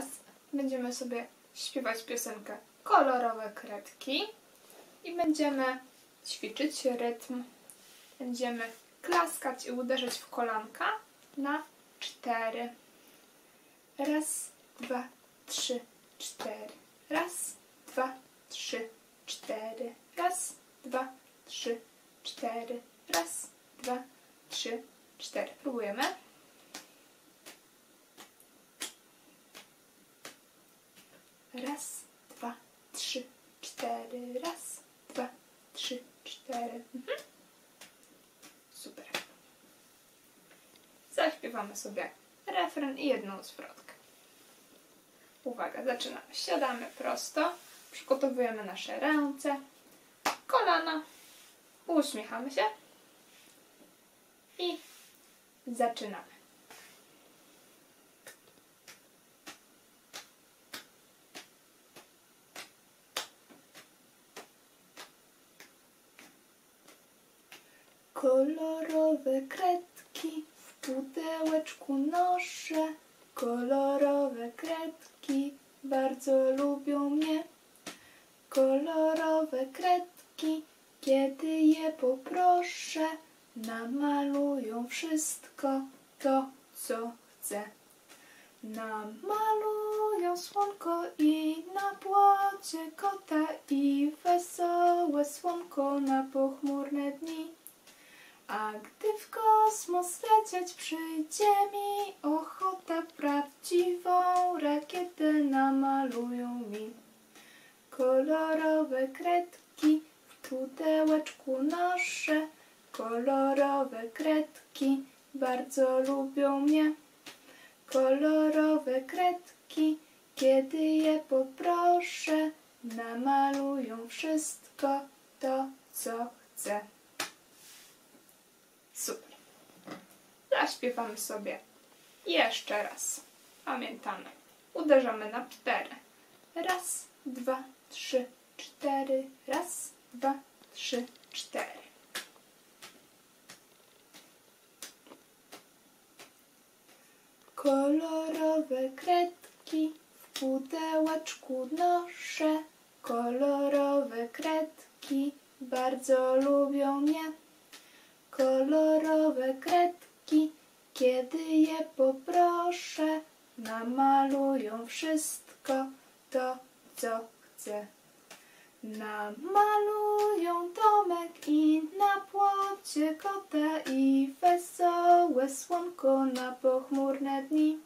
teraz będziemy sobie śpiewać piosenkę Kolorowe Kredki i będziemy ćwiczyć rytm. Będziemy klaskać i uderzać w kolanka na 4. Raz, dwa, trzy, cztery. Raz, dwa, trzy, cztery. Raz, dwa, trzy, cztery. Raz, dwa, trzy, cztery. Próbujemy. Raz, dwa, trzy, cztery. Raz, dwa, trzy, cztery. Super. Zaśpiewamy sobie refren i jedną zwrotkę. Uwaga, zaczynamy. Siadamy prosto, przygotowujemy nasze ręce, kolana, uśmiechamy się i zaczynamy. Kolorowe kredki w pudełeczku noszę. Kolorowe kredki bardzo lubią mnie. Kolorowe kredki, kiedy je poproszę, namalują wszystko to, co chcę. Namalują słonko i na płocie kota i wesołe słonko na pochmurne dni. A gdy w kosmos lecieć przyjdzie mi ochota, prawdziwą rakietę namalują mi. Kolorowe kredki w pudełeczku noszę. Kolorowe kredki bardzo lubią mnie. Kolorowe kredki, kiedy je poproszę, namalują wszystko to, co chcę. Super. Zaśpiewamy sobie jeszcze raz. Pamiętamy. Uderzamy na 4. Raz, dwa, trzy, cztery. Raz, dwa, trzy, cztery. Kolorowe kredki w pudełeczku noszę. Kolorowe kredki bardzo lubią mnie. Kolorowe kredki, kiedy je poproszę, namalują wszystko to, co chcę. Namalują domek i na płocie kota i wesołe słonko na pochmurne dni.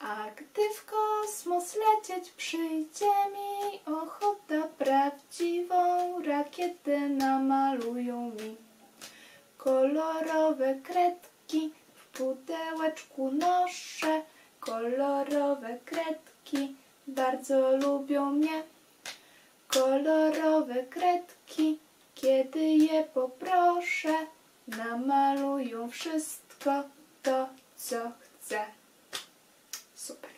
A gdy w kosmos lecieć przyjdzie mi ochota, prawdziwą rakietę namalują mi. Kolorowe kredki w pudełeczku noszę. Kolorowe kredki bardzo lubią mnie. Kolorowe kredki, kiedy je poproszę, namalują wszystko to, co chcę. Super.